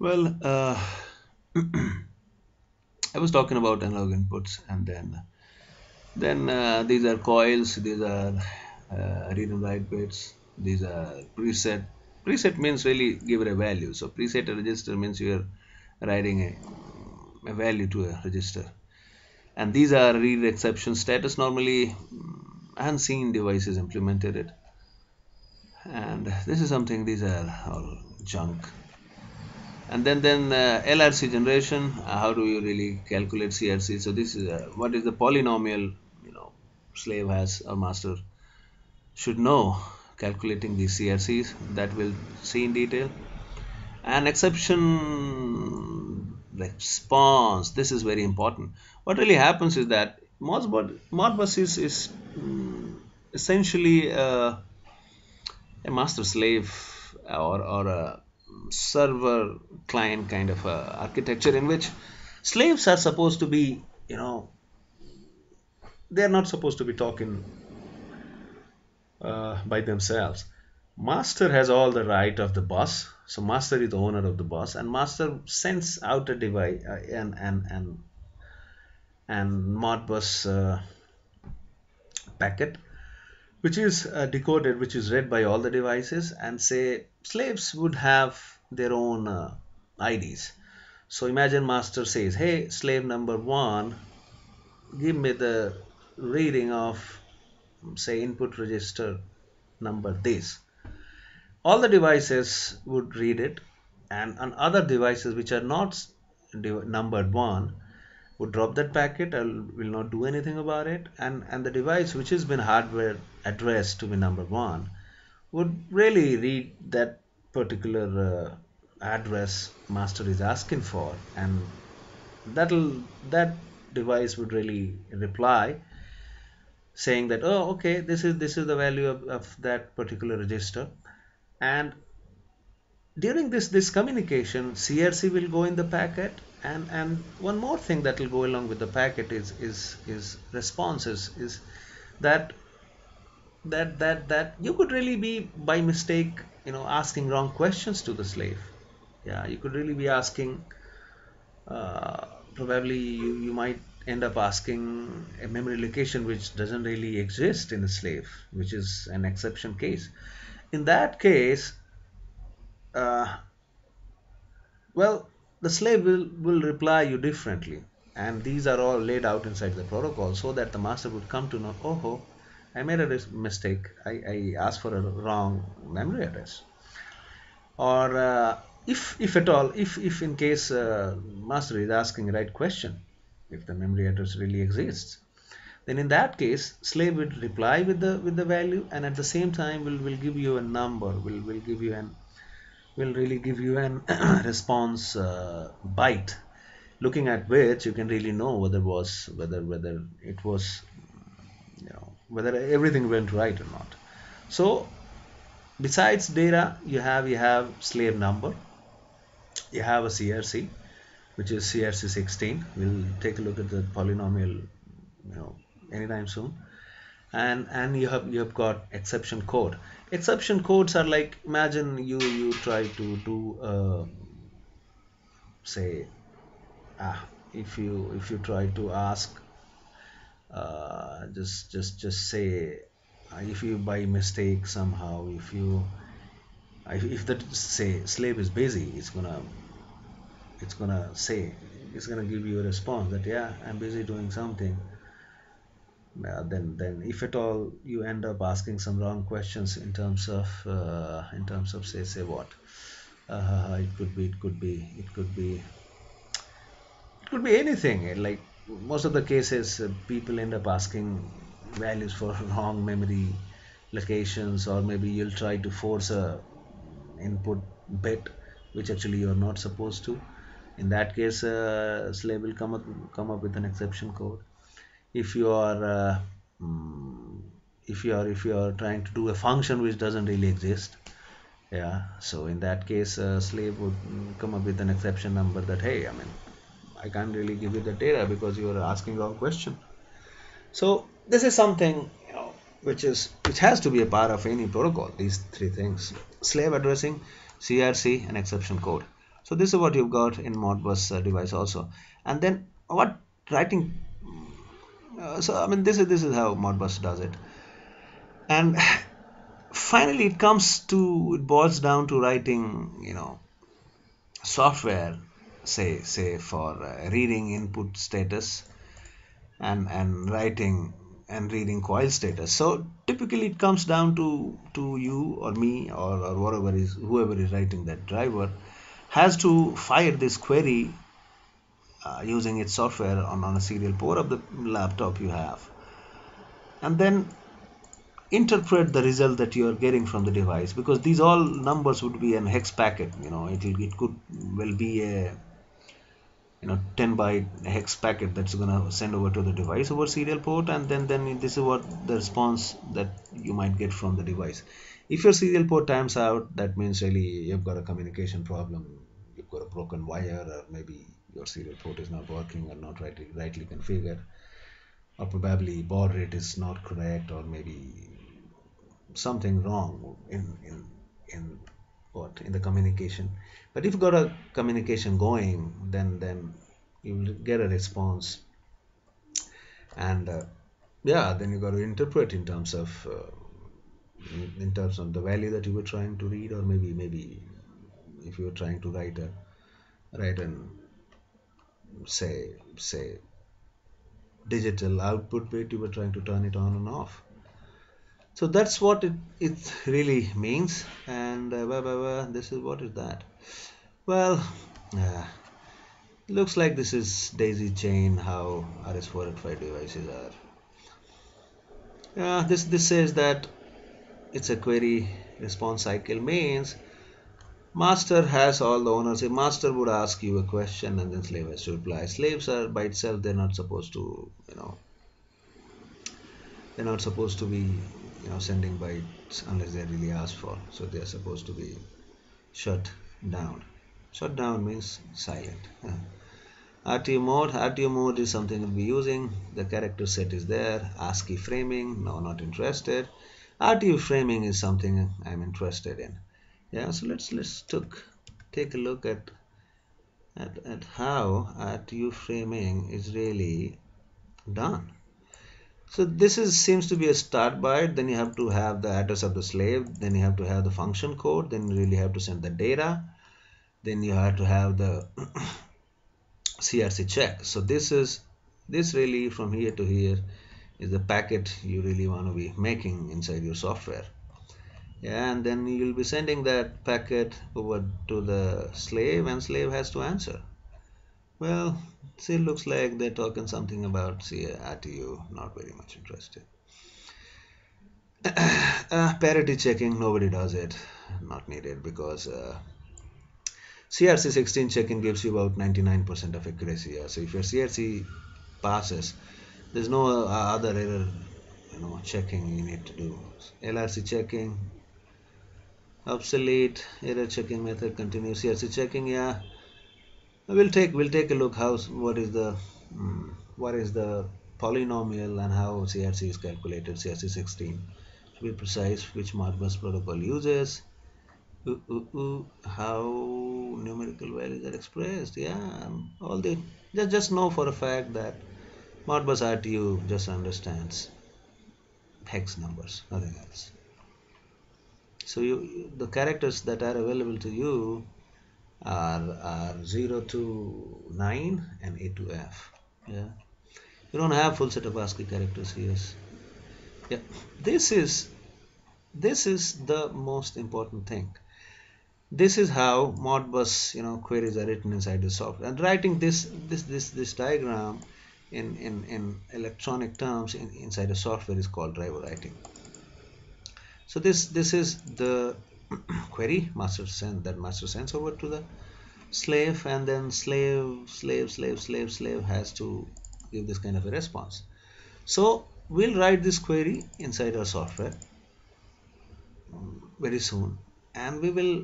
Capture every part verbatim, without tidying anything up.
Well, uh, I was talking about analog inputs, and then then uh, these are coils, these are uh, read and write bits, these are preset. Preset means really give it a value. So preset a register means you are writing a, a value to a register. And these are read exception status. Normally, I haven't seen devices implemented it. And this is something, these are all junk. And then then uh, L R C generation, uh, how do you really calculate C R C? So this is uh, what is the polynomial, you know, slave has or master should know calculating these C R Cs, that we'll see in detail. And exception response, this is very important. What really happens is that Modbus is, is um, essentially uh, a master slave or, or a server client kind of a architecture, in which slaves are supposed to be, you know, they are not supposed to be talking uh, by themselves. Master has all the right of the bus, so master is the owner of the bus, and master sends out a device uh, and and and and Modbus uh, packet, which is uh, decoded, which is read by all the devices, and say slaves would have their own uh, I Ds. So imagine master says, hey, slave number one, give me the reading of, say, input register number this. All the devices would read it, and on other devices which are not numbered one, would drop that packet and will not do anything about it, and and the device which has been hardware addressed to be number one would really read that particular uh, address master is asking for, and that'll that device would really reply saying that, oh, okay, this is this is the value of, of that particular register. And during this this communication, C R C will go in the packet. And and one more thing that will go along with the packet is is is responses, is that that that that you could really be by mistake, you know, asking wrong questions to the slave. Yeah, you could really be asking. Uh, probably you you might end up asking a memory location which doesn't really exist in the slave, which is an exception case. In that case, uh, well. the slave will, will reply you differently, and these are all laid out inside the protocol, so that the master would come to know, oh, I made a mistake, I, I asked for a wrong memory address. Or uh, if if at all, if, if in case uh, master is asking the right question, if the memory address really exists, then in that case slave would reply with the with the value, and at the same time will will give you a number, will will give you an will really give you an response uh, byte, looking at which you can really know whether was whether whether it was, you know, whether everything went right or not. So besides data, you have you have slave number, you have a C R C, which is C R C sixteen. We'll take a look at the polynomial, you know, anytime soon. And and you have you have got exception code. Exception codes are like, imagine you you try to do uh, say ah, if you if you try to ask uh, just just just say uh, if you by mistake somehow if you if, if the say slave is busy, it's gonna it's gonna say it's gonna give you a response that, yeah, I'm busy doing something. Uh, then then if at all you end up asking some wrong questions in terms of uh, in terms of say say what uh, it could be it could be it could be it could be anything. Like most of the cases, uh, people end up asking values for wrong memory locations, or maybe you'll try to force a input bit which actually you're not supposed to. In that case, uh, slave will come up come up with an exception code. If you are uh, if you are if you are trying to do a function which doesn't really exist, yeah, so in that case uh, slave would come up with an exception number that, hey, I mean, I can't really give you the data because you are asking wrong question. So this is something, you know, which is which has to be a part of any protocol. These three things: slave addressing, C R C, and exception code. So this is what you've got in Modbus uh, device also. And then what writing, uh, so I mean this is this is how Modbus does it. And finally it comes to, it boils down to writing, you know, software, say say for uh, reading input status and and writing and reading coil status. So typically it comes down to to you or me or, or whatever is whoever is writing that driver has to fire this query uh, using its software on, on a serial port of the laptop you have, and then interpret the result that you are getting from the device, because these all numbers would be an hex packet. You know, it it could well be a, you know, ten byte hex packet that's gonna send over to the device over serial port, and then then this is what the response that you might get from the device. If your serial port times out, that means really you've got a communication problem. You've got a broken wire, or maybe your serial port is not working or not rightly rightly configured, or probably baud rate is not correct, or maybe something wrong in in in what in the communication. But if you've got a communication going, then then you'll get a response, and uh, yeah, then you got to interpret in terms of uh, in terms of the value that you were trying to read, or maybe maybe if you were trying to write a write an say say digital output bit, you were trying to turn it on and off. So that's what it, it really means. And uh, blah, blah, blah, this is what is that? Well, uh, looks like this is daisy chain how R S four eighty-five devices are. Uh, this, this says that it's a query response cycle, means master has all the ownership. Master would ask you a question and then slave has to reply. Slaves are by itself, they're not supposed to, you know, they're not supposed to be, you know, sending bytes unless they're really asked for. So they're supposed to be shut down. Shut down means silent. Yeah. R T U mode. R T U mode is something we'll be using. The character set is there. ASCII framing. No, not interested. R T U framing is something I'm interested in. Yeah. So let's let's took take a look at at at how R T U framing is really done. So this is seems to be a start byte, then you have to have the address of the slave, then you have to have the function code, then you really have to send the data, then you have to have the C R C check. So this is this really from here to here is the packet you really want to be making inside your software. Yeah, and then you'll be sending that packet over to the slave, and slave has to answer. Well, see, it looks like they're talking something about C R T U, not very much interested. Uh, parity checking, nobody does it, not needed, because uh, C R C sixteen checking gives you about ninety-nine percent of accuracy. Yeah? So if your C R C passes, there's no uh, other error, you know, checking you need to do. L R C checking, obsolete, error checking method continues. C R C checking, yeah. We'll take we'll take a look how what is the um, what is the polynomial and how C R C is calculated. C R C sixteen, to be precise, which Modbus protocol uses, ooh, ooh, ooh, how numerical values are expressed. Yeah, all the just just know for a fact that Modbus R T U just understands hex numbers, nothing else. So you the characters that are available to you Are, are zero to nine and A to F. Yeah, you don't have full set of ASCII characters here. Yeah, this is this is the most important thing. This is how Modbus, you know, queries are written inside the software. And writing this this this this diagram in in in electronic terms in, inside the software is called driver writing. So this this is the query master send that master sends over to the slave, and then slave slave slave slave slave has to give this kind of a response. So we'll write this query inside our software very soon, and we will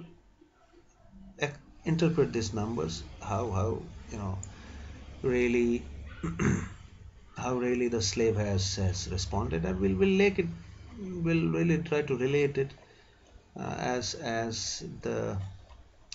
interpret these numbers, how how you know really how really the slave has has responded, and we'll we'll make it we'll really try to relate it Uh, as as the